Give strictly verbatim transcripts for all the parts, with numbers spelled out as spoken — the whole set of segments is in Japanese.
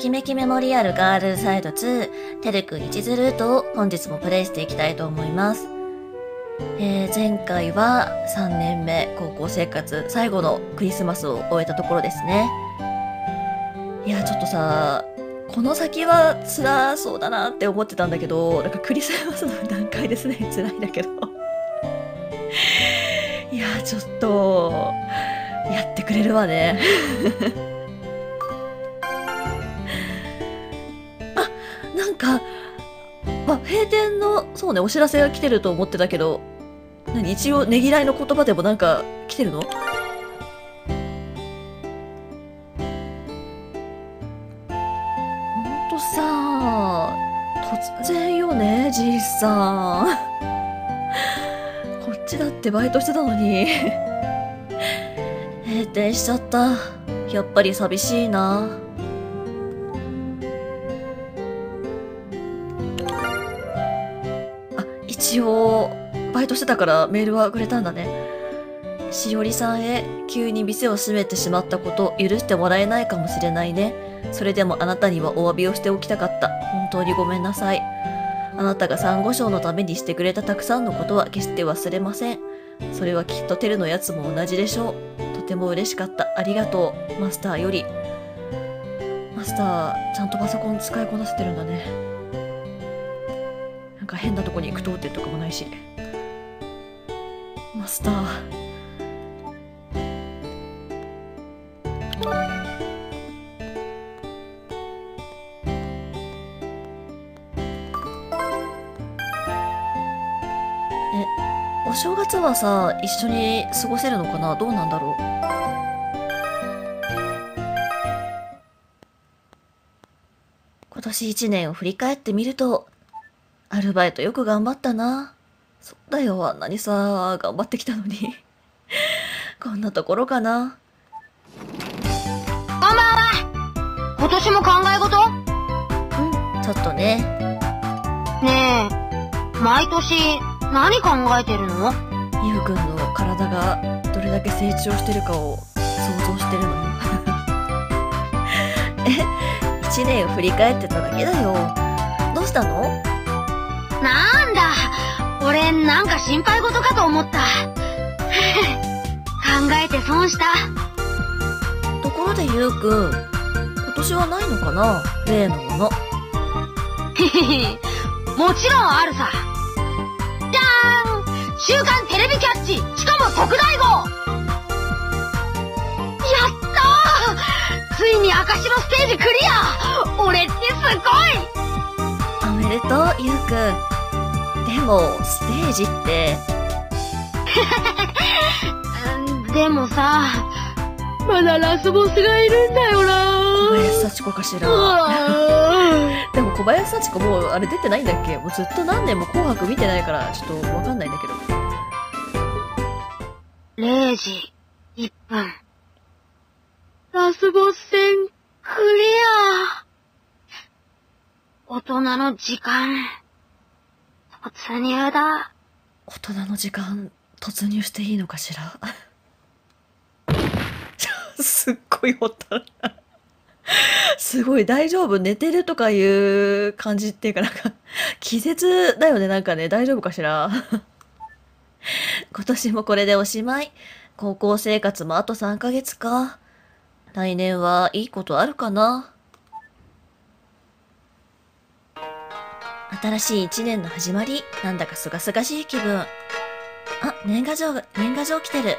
キメキメモリアルガールサイドツーテルクいちゼロルートを本日もプレイしていきたいと思います。えー、前回はさんねんめ高校生活最後のクリスマスを終えたところですね。いや、ちょっとさ、この先は辛そうだなって思ってたんだけど、なんかクリスマスの段階ですね。辛いんだけど。いや、ちょっと、やってくれるわね。あ、なんか、ま、閉店の、そうね、お知らせが来てると思ってたけど、何、一応ねぎらいの言葉でもなんか来てるの？さあ、突然よね、じいさん。こっちだってバイトしてたのに。閉店しちゃった。やっぱり寂しいな。あ、一応、バイトしてたからメールはくれたんだね。しおりさんへ、急に店を閉めてしまったこと、許してもらえないかもしれないね。それでもあなたにはお詫びをしておきたかった。本当にごめんなさい。あなたがサンゴ礁のためにしてくれたたくさんのことは決して忘れません。それはきっとテルのやつも同じでしょう。とても嬉しかった。ありがとう。マスターより。マスター、ちゃんとパソコン使いこなせてるんだね。なんか変なとこに行くとおってとかもないし。マスター。お正月はさ、一緒に過ごせるのかな？どうなんだろう。今年一年を振り返ってみると、アルバイトよく頑張ったな。そうだよ、あんなにさ、頑張ってきたのに。こんなところかな。こんばんは。今年も考え事？うん、ちょっとね。ねえ、毎年、何考えてるの？ゆうくんの体がどれだけ成長してるかを想像してるのよ。え、一年を振り返ってただけだよ。どうしたの？なんだ、俺なんか心配事かと思った。考えて損した。ところでゆうくん、今年はないのかな？例のもの。もちろんあるさ。週刊テレビキャッチ、しかも特大号。やったー、ついに赤白ステージクリア。俺ってすごい。おめでとう、ゆうくん。でも、ステージって。でもさ、まだラスボスがいるんだよなー。小林幸子かしら。でも小林幸子もうあれ出てないんだっけ？もうずっと何年も紅白見てないから、ちょっとわかんないんだけど。れいじいっぷん。ラスボス戦クリア。大人の時間、突入だ。大人の時間、突入していいのかしら。すっごいほったらな。すごい、大丈夫、寝てるとかいう感じっていうかなんか、気絶だよね、なんかね、大丈夫かしら。今年もこれでおしまい。高校生活もあとさんかげつか。来年はいいことあるかな。新しいいちねんの始まり、なんだかすがすがしい気分。あ、年賀状、年賀状来てる。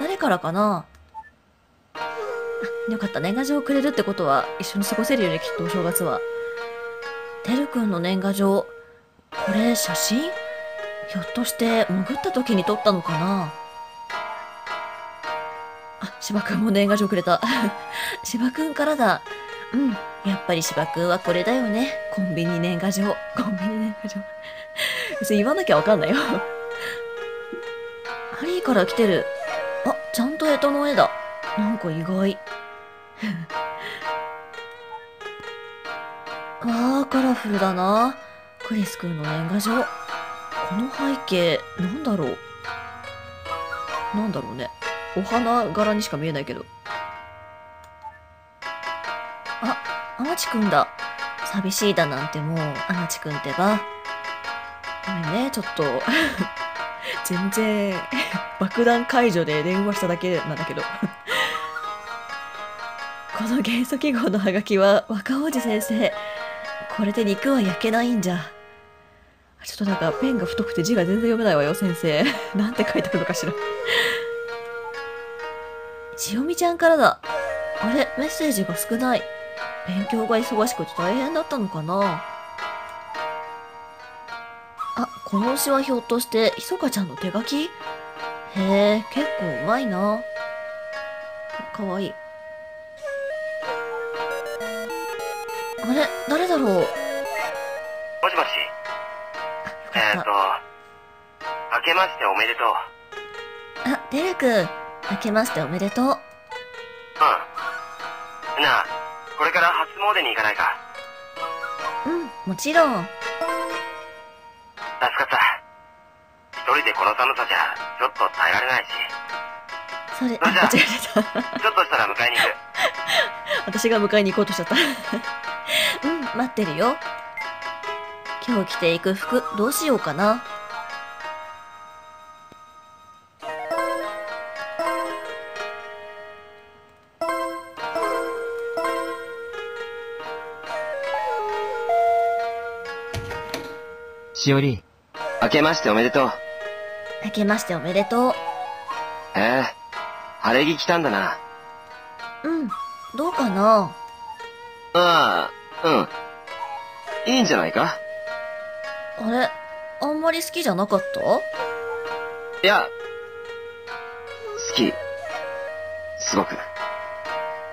誰からかな。よかった、年賀状をくれるってことは一緒に過ごせるよね、きっとお正月は。てるくんの年賀状、これ写真？ひょっとして潜った時に撮ったのかな。あ、芝くんも年賀状くれた。芝くんからだ。うん、やっぱり芝くんはこれだよね。コンビニ年賀状、コンビニ年賀状。別に言わなきゃわかんないよ。ハリーから来てる。あ、ちゃんと干支の絵だ。なんか意外。わあ、カラフルだな。クリスくんの年賀状。この背景、なんだろう。なんだろうね。お花柄にしか見えないけど。あ、アナチ君だ。寂しいだなんてもう、アナチ君ってば。ごめんね、ちょっと。全然、爆弾解除で電話しただけなんだけど。この元素記号のハガキは若王子先生。これで肉は焼けないんじゃ。ちょっとなんかペンが太くて字が全然読めないわよ、先生。なんて書いてあるのかしら。しおみちゃんからだ。あれ、メッセージが少ない。勉強が忙しくて大変だったのかな。あ、この詩はひょっとして、ひそかちゃんの手書き？へえ、結構うまいな。かわいい。あれ、誰だろう？もしもし。えっと、明けましておめでとう。あ、デル君、明けましておめでとう。うん。なあ、これから初詣に行かないか？うん、もちろん。助かった。一人でこの寒さじゃ、ちょっと耐えられないし。それ、それじゃあ、間違えた。ちょっとしたら迎えに行く。私が迎えに行こうとしちゃった。うん、待ってるよ。今日着ていく服、どうしようかな。しおり、明けましておめでとう。明けましておめでとう。ええ、晴れ着着たんだな。うん、どうかな。ああ、うん。いいんじゃないか。あれ、あんまり好きじゃなかった？いや、好き。すごく。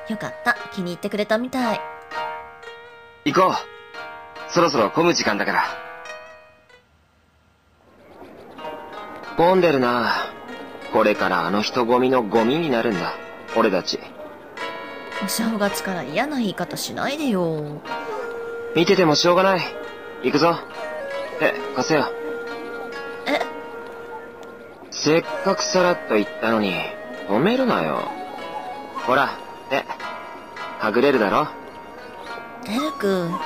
よかった。気に入ってくれたみたい。行こう。そろそろ混む時間だから。混んでるな。これからあの人混みのゴミになるんだ。俺たち。お正月から嫌な言い方しないでよ。見ててもしょうがない。行くぞ。え、貸せよ。え？せっかくさらっと言ったのに、止めるなよ。ほら、え、はぐれるだろ？デル君。今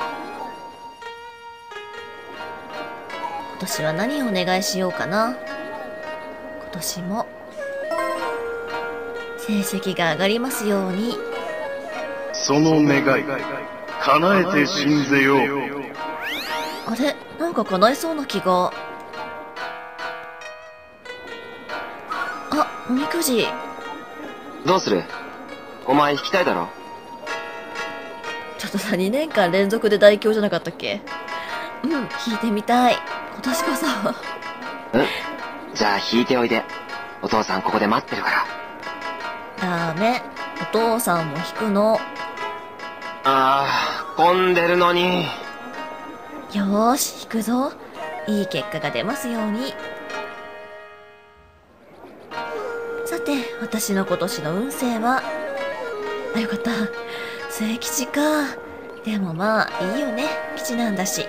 年は何をお願いしようかな。今年も、成績が上がりますように。その願い、叶えて信ぜよう。あれ、なんか叶いそうな気が。あ、おみくじ。どうする？お前引きたいだろ？ちょっとさ、にねんかん連続で大凶じゃなかったっけ？うん、引いてみたい。今年こそ。うん？じゃあ引いておいで。お父さんここで待ってるから。ダメ。お父さんも引くの。ああ、混んでるのに。よーし、引くぞ。いい結果が出ますように。さて、私の今年の運勢は。あ、よかった。末吉か。でもまあ、いいよね。吉なんだし。て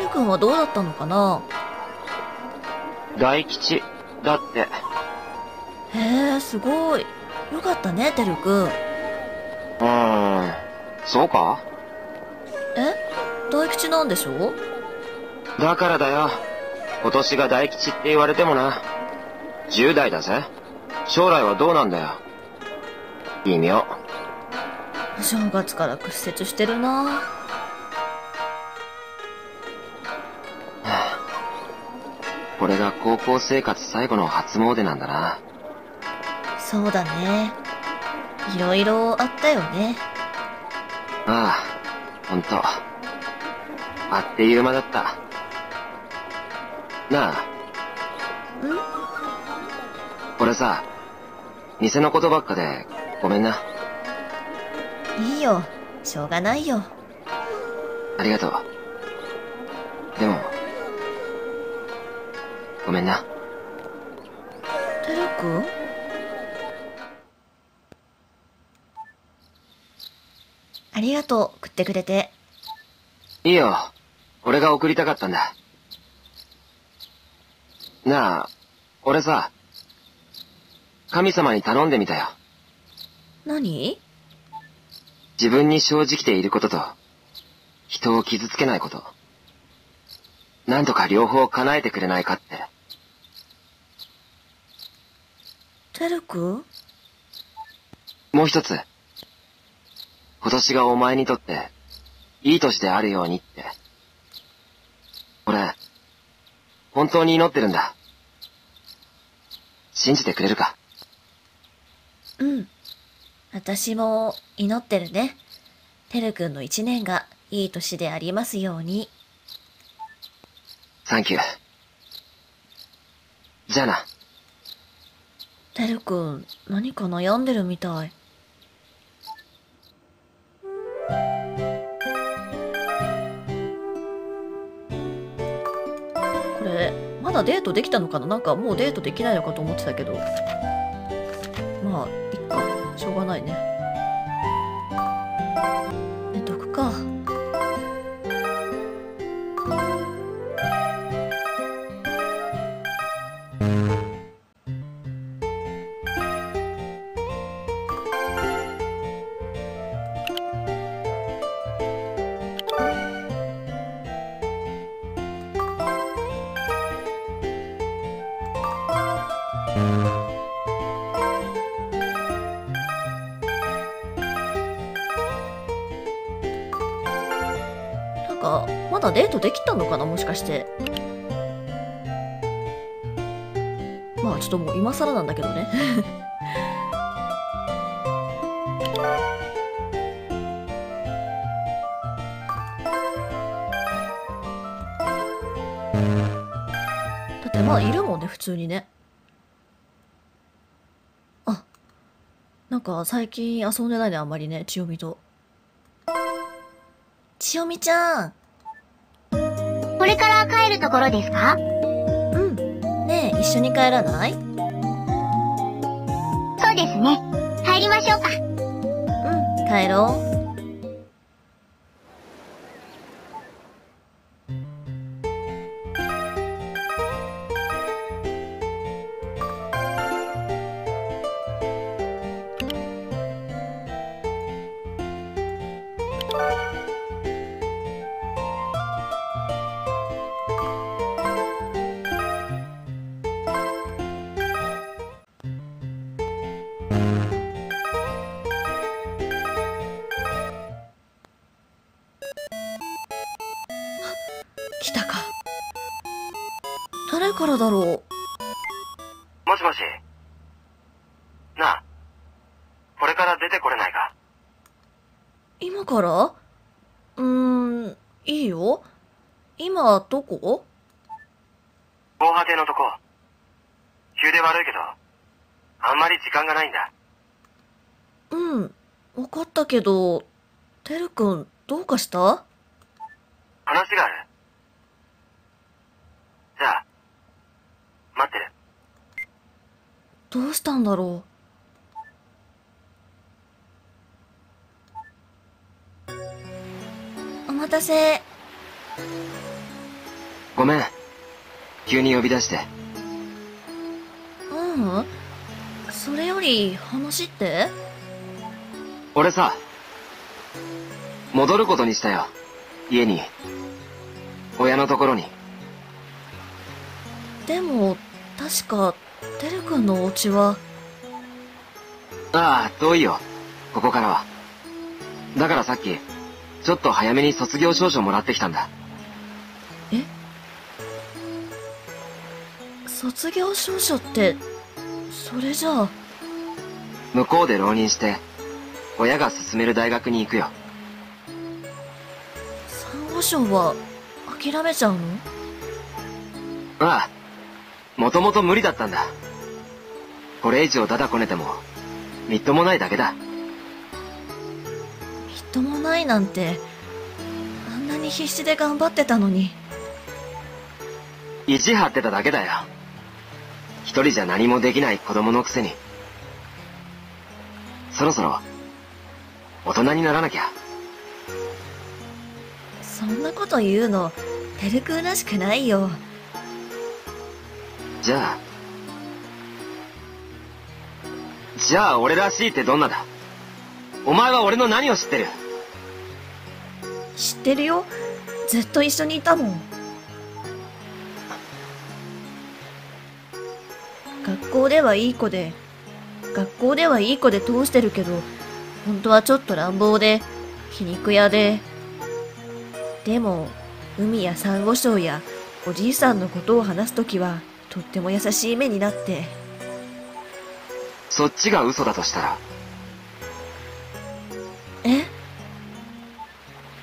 るくんはどうだったのかな？大吉、だって。へえ、すごい。よかったね、てるくん。うーん、そうか？え？大吉なんでしょ？だからだよ。今年が大吉って言われてもな。じゅうだいだぜ。将来はどうなんだよ。微妙。お正月から屈折してるなぁ。はあ、これが高校生活最後の初詣なんだな。そうだね。いろいろあったよね。ああ、ほんと。あっという間だった。なあ。ん？俺さ、店のことばっかで、ごめんな。いいよ。しょうがないよ。ありがとう。でも、ごめんな。てるくん？ありがとう。食ってくれて。いいよ。俺が送りたかったんだ。なあ、俺さ、神様に頼んでみたよ。何？自分に正直でいることと、人を傷つけないこと。なんとか両方叶えてくれないかって。タルク？もう一つ。今年がお前にとって、いい年であるようにって。俺、本当に祈ってるんだ。信じてくれるか？うん。私も祈ってるね。てるくんの一年がいい年でありますように。サンキュー。じゃあな。てるくん、何か悩んでるみたい。これ、まだデートできたのかな？なんかもうデートできないのかと思ってたけど。まあ、いっか。しょうがないね。寝とくか。まだデートできたのかな、もしかして。まあちょっともう今更なんだけどねだってまあいるもんね、普通にね。あ、なんか最近遊んでないね、あんまりね。千代美と千代美ちゃん、これから帰るところですか？うん。ねえ、一緒に帰らない？そうですね。帰りましょうか。うん、帰ろう。来たか。誰からだろう。もしもし。なあ、これから出てこれないか？今から？うーん、いいよ。今どこ？防波堤のとこ。急で悪いけど、あんまり時間がないんだ。うん、分かったけど、てるくんどうかした？話がある。じゃあ、待ってる。どうしたんだろう。お待たせ。ごめん、急に呼び出して。ううん、それより話って？俺さ、戻ることにしたよ。家に、親のところに。でも、確か、てるくんのお家は。ああ、遠いよ、ここからは。だからさっき、ちょっと早めに卒業証書もらってきたんだ。え？卒業証書って、それじゃあ。向こうで浪人して、親が勧める大学に行くよ。サンゴ礁は、諦めちゃうの？ああ。もともと無理だったんだ。これ以上ダダこねても、みっともないだけだ。みっともないなんて、あんなに必死で頑張ってたのに。意地張ってただけだよ。一人じゃ何もできない子供のくせに。そろそろ、大人にならなきゃ。そんなこと言うの、てるくんらしくないよ。じゃあ、じゃあ俺らしいってどんなだ？お前は俺の何を知ってる？知ってるよ。ずっと一緒にいたもん。学校ではいい子で、学校ではいい子で通してるけど、本当はちょっと乱暴で、皮肉屋で。でも、海やサンゴ礁やおじいさんのことを話すときは、とっても優しい目になって。そっちが嘘だとしたら。え？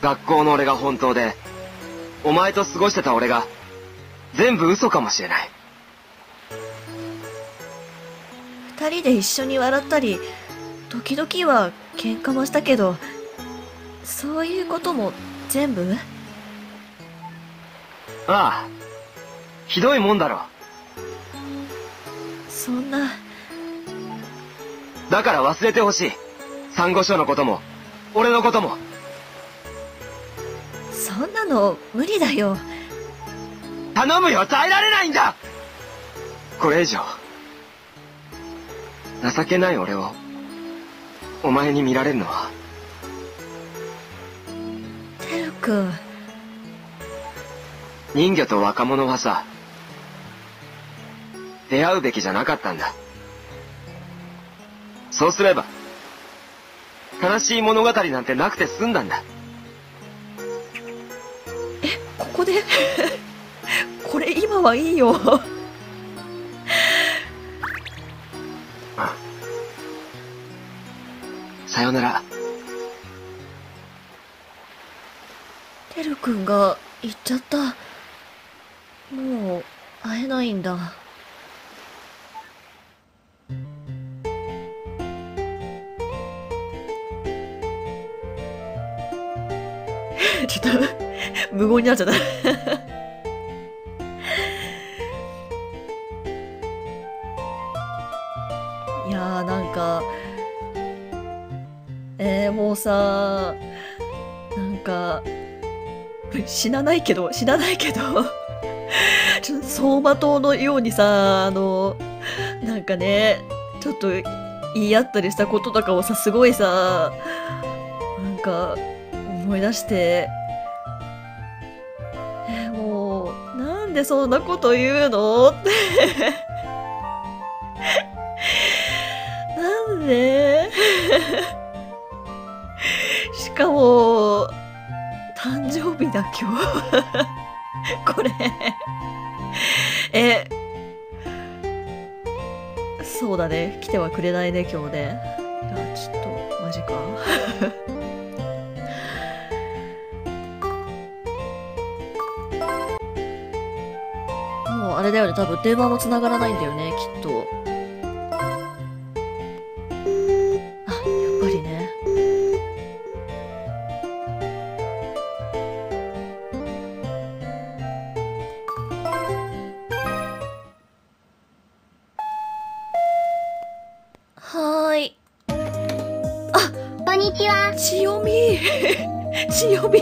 学校の俺が本当で、お前と過ごしてた俺が、全部嘘かもしれない。二人で一緒に笑ったり、時々は喧嘩もしたけど、そういうことも全部？ああ、ひどいもんだろ。そんな。だから忘れてほしい。サンゴ礁のことも、俺のことも。そんなの無理だよ。頼むよ、耐えられないんだ。これ以上情けない俺をお前に見られるのは。テル君、人魚と若者はさ、出会うべきじゃなかったんだ。そうすれば悲しい物語なんてなくて済んだんだ。え、ここでこれ今はいいよさよなら。てるくんが行っちゃった。もう会えないんだ。ちょっと無言になっちゃったいやー、なんかえー、もうさ、なんか死なないけど死なないけどちょっと走馬灯のようにさ、あのなんかね、ちょっと言い合ったりしたこととかをさ、すごいさ、なんか思い出して、えー、もうなんでそんなこと言うのってなんでしかも誕生日だ今日これえ、そうだね、来てはくれないね今日ね。あ、ちょっとマジかあれだよね、多分電話も繋がらないんだよね、きっと。あ、やっぱりね。はーい。あ、こんにちは。ちよみ。ちよみ。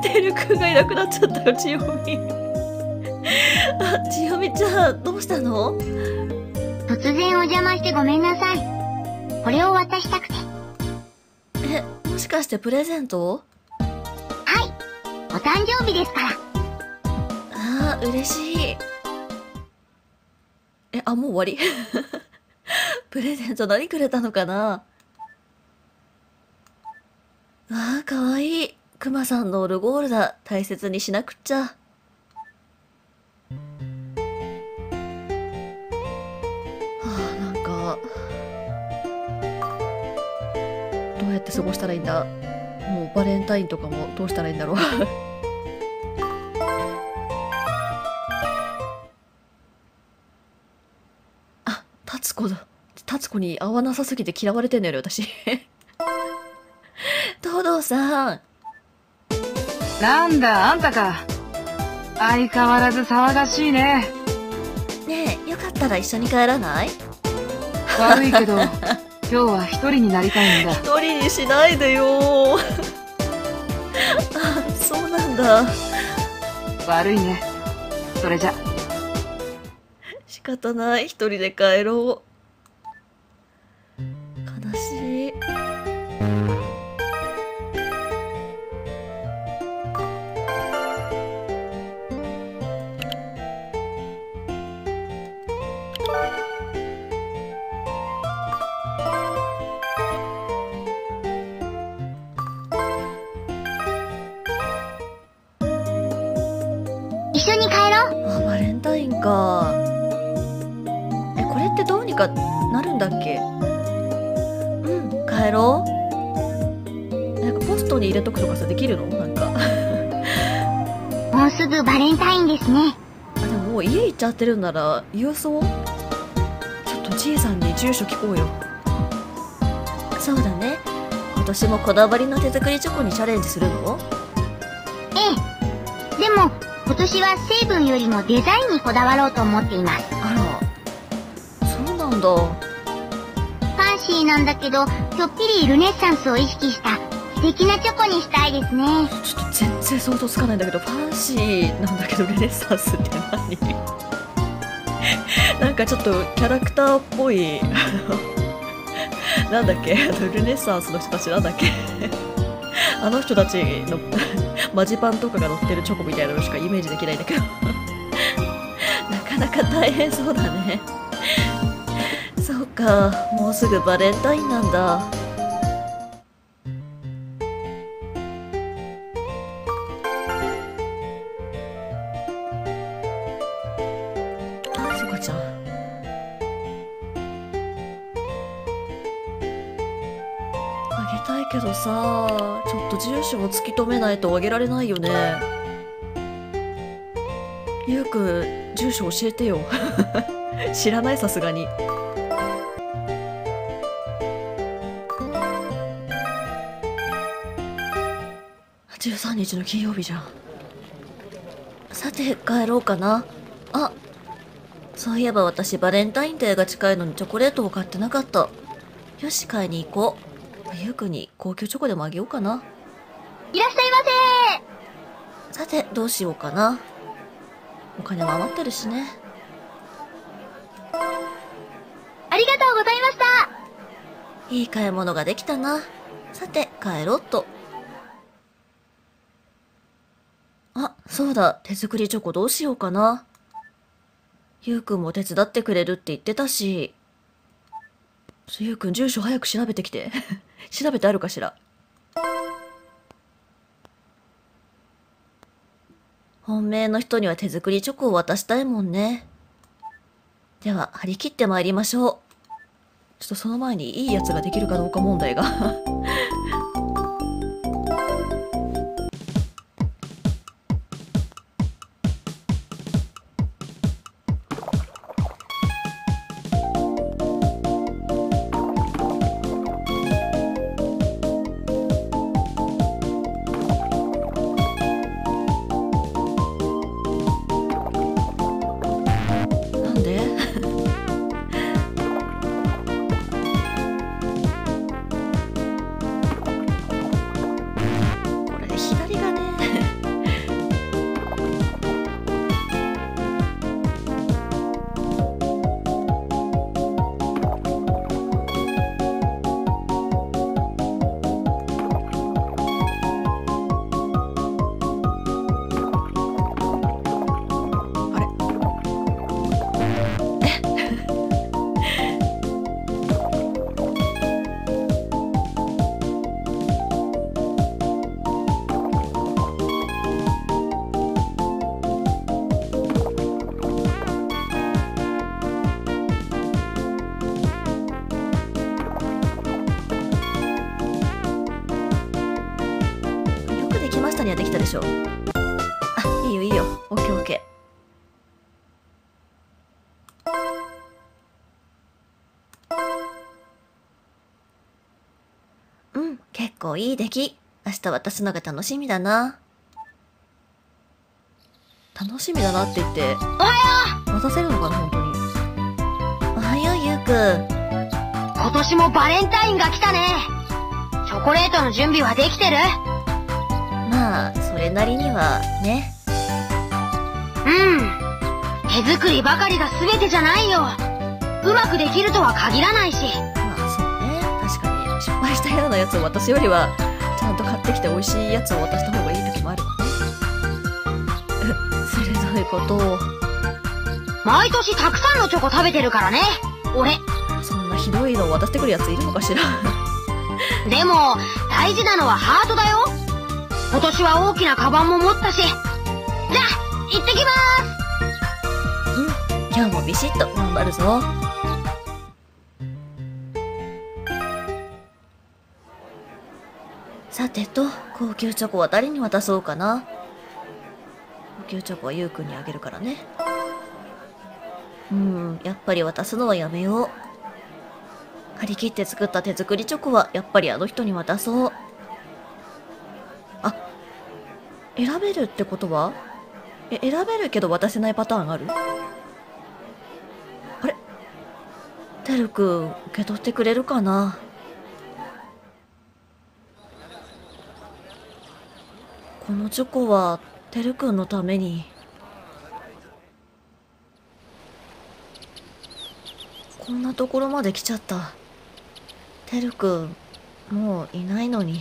てるくんがいなくなっちゃったよ、ちよみ。あ、ちよみちゃん、どうしたの？突然お邪魔してごめんなさい。これを渡したくて。え、もしかしてプレゼント？はい、お誕生日ですから。あー、嬉しい。え、あ、もう終わりプレゼント何くれたのかな？わー、かわいい。クマさんのオルゴールだ。大切にしなくっちゃ。どうやって過ごしたらいいんだ。もうバレンタインとかもどうしたらいいんだろうあ、タツコだ。タツコに合わなさすぎて嫌われてんのよね私トドさん。なんだ、あんたか。相変わらず騒がしいね。ねえ、よかったら一緒に帰らない？悪いけど今日は一人になりたいんだ。一人にしないでよあ、そうなんだ。悪いね。それじゃ仕方ない。一人で帰ろう。悲しい。一緒に帰ろう。あ、バレンタインか。え、これってどうにかなるんだっけ？うん、帰ろう。なんかポストに入れとくとかさ、できるの？なんか。もうすぐバレンタインですね。あ、でももう家行っちゃってるんなら、郵送？ちょっとじいさんに住所聞こうよ。そうだね。今年もこだわりの手作りチョコにチャレンジするの？ええ。でも、今年は成分よりもデザインにこだわろうと思っています。あら、そうなんだ。ファンシーなんだけど、ちょっぴりルネッサンスを意識した素敵なチョコにしたいですね。ちょっと全然想像つかないんだけど、ファンシーなんだけどルネッサンスって何？なんかちょっとキャラクターっぽい、あの、なんだっけ、あのルネッサンスの人たちなんだっけ。あの人たちのマジパンとかが乗ってるチョコみたいなのしかイメージできないんだけどなかなか大変そうだねそうか、もうすぐバレンタインなんだ。そうかちゃん、あげたいけどさ、ちょっと住所を突き止めないとあげられないよね。ゆうくん、住所教えてよ知らない、さすがに。じゅうさんにちの金曜日じゃん。さて帰ろうかな。あ、そういえば私バレンタインデーが近いのにチョコレートを買ってなかった。よし、買いに行こう。ゆうくんに高級チョコでもあげようかな。いらっしゃいませー。さて、どうしようかな。お金は余ってるしね。ありがとうございました。いい買い物ができたな。さて、帰ろうっと。あ、そうだ、手作りチョコどうしようかな。ゆうくんも手伝ってくれるって言ってたし。ゆうくん、住所早く調べてきて調べてあるかしら。本命の人には手作りチョコを渡したいもんね。では張り切ってまいりましょう。ちょっとその前にいいやつができるかどうか問題がにはできたでしょう。あ、いいよいいよ、オッケーオッケー。うん、結構いい出来。明日渡すのが楽しみだな。楽しみだなって言って、おはよう渡せるのかな、本当に。おはよう、ゆうくん。今年もバレンタインが来たね。チョコレートの準備はできてる？まあ、それなりにはね。うん、手作りばかりが全てじゃないよ。うまくできるとは限らないし。まあそうね、確かに失敗したようなやつを私よりはちゃんと買ってきて美味しいやつを渡した方がいい時もあるわね。う、鋭いことを。毎年たくさんのチョコ食べてるからね、俺。そんなひどいのを渡してくるやついるのかしらでも大事なのはハートだよ。今年は大きなカバンも持ったし。じゃあ行ってきまーす。うん、今日もビシッと頑張るぞ。さてと、高級チョコは誰に渡そうかな。高級チョコはゆうくんにあげるからね。うん、やっぱり渡すのはやめよう。借り切って作った手作りチョコはやっぱりあの人に渡そう。あ、選べるってことは、え、選べるけど渡せないパターンある？あれ？てるくん、受け取ってくれるかな？このチョコは、てるくんのために。こんなところまで来ちゃった。てるくん、もういないのに。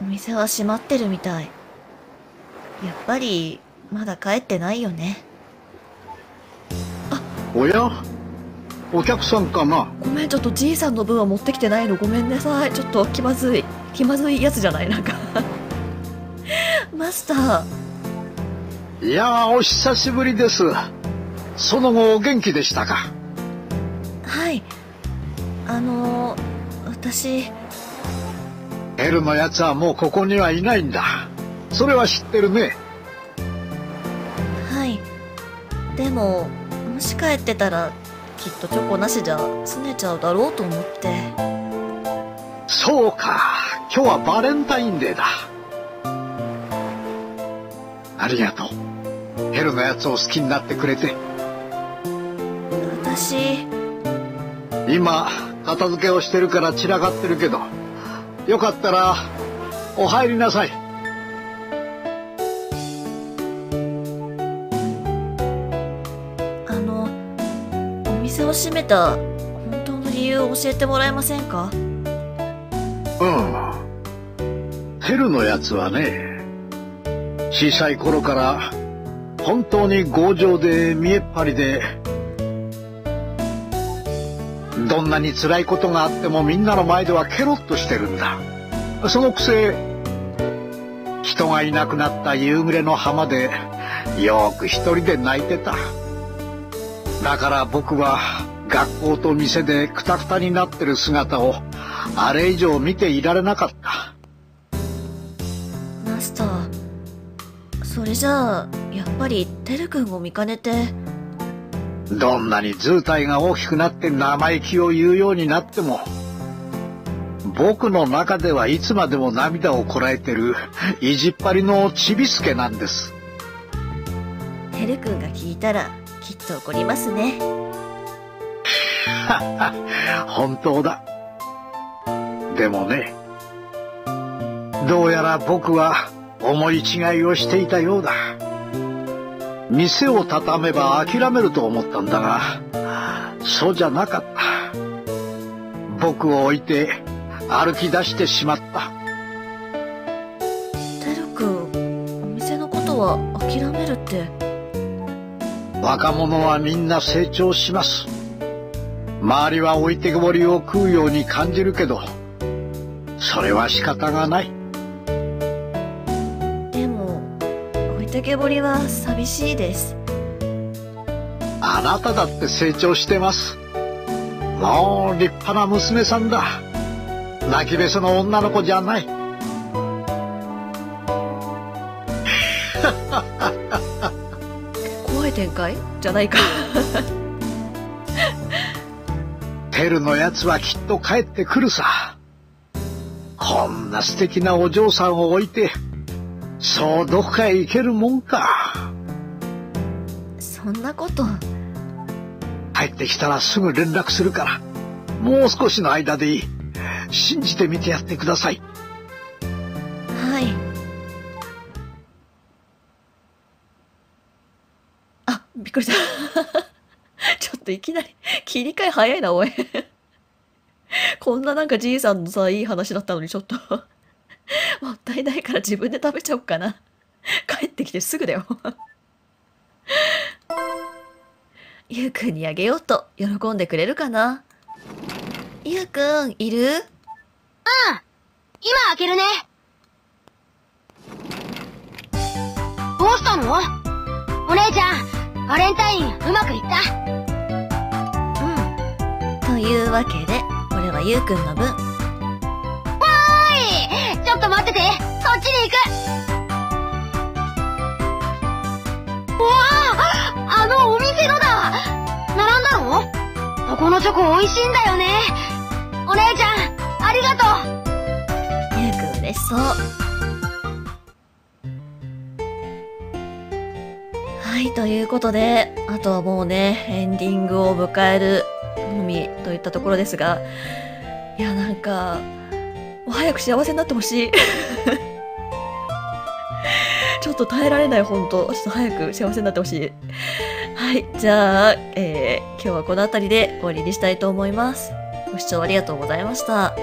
お店は閉まってるみたい。やっぱり、まだ帰ってないよね。あ、おや？お客さんかな？ごめん、ちょっとじいさんの分は持ってきてないの。ごめんなさい。ちょっと気まずい。気まずいやつじゃない、なんか。マスター。いやー、お久しぶりです。その後、お元気でしたか？はい。あのー、私。エルのやつはもうここにはいないんだ。それは知ってるね。はい。でも、もし帰ってたら、きっとチョコなしじゃすねちゃうだろうと思って。そうか、今日はバレンタインデーだ。ありがとう、ヘルのやつを好きになってくれて。私今片付けをしてるから散らかってるけど、よかったらお入りなさい。店を閉めた本当の理由を教えてもらえませんか？うん。ヘルのやつはね、小さい頃から本当に強情で見えっ張りで、どんなに辛いことがあってもみんなの前ではケロッとしてるんだ。そのくせ、人がいなくなった夕暮れの浜でよく一人で泣いてた。だから僕は学校と店でクタクタになってる姿をあれ以上見ていられなかった。マスター、それじゃあやっぱりてるくんを見かねて。どんなに図体が大きくなって生意気を言うようになっても、僕の中ではいつまでも涙をこらえてる意地っ張りのちびすけなんです。てるくんが聞いたらきっと怒りますね。本当だ。でもね、どうやら僕は思い違いをしていたようだ。店を畳めば諦めると思ったんだが、そうじゃなかった。僕を置いて歩き出してしまった。てるくん、お店のことは諦めるって。若者はみんな成長します。周りは置いてけぼりを食うように感じるけど、それは仕方がない。でも置いてけぼりは寂しいです。あなただって成長してます。もう立派な娘さんだ。泣きべその女の子じゃない。展開じゃないか。テルのやつはきっと帰ってくるさ。こんな素敵なお嬢さんを置いて、そうどこかへ行けるもんか。そんなこと。帰ってきたらすぐ連絡するから、もう少しの間でいい。信じてみてやってください。はい。びっくりした。ちょっといきなり、切り替え早いな、おい。こんななんかじいさんのさ、いい話だったのにちょっと。もったいないから自分で食べちゃおうかな。帰ってきてすぐだよ。ゆうくんにあげようと喜んでくれるかな。ゆうくん、いる？うん。今開けるね。うしたの？お姉ちゃん、バレンタインうまくいった？うん。というわけで、俺はゆうくんの分。はーい！ちょっと待ってて、そっちに行く！うわあ！あのお店のだ！並んだの？ここのチョコ美味しいんだよね。お姉ちゃん、ありがとう！ゆうくん嬉しそう。はい、ということで、あとはもうね、エンディングを迎えるのみといったところですが、いや、なんか、もう早く幸せになってほしい。ちょっと耐えられない、ほんと。ちょっと早く幸せになってほしい。はい、じゃあ、えー、今日はこの辺りで終わりにしたいと思います。ご視聴ありがとうございました。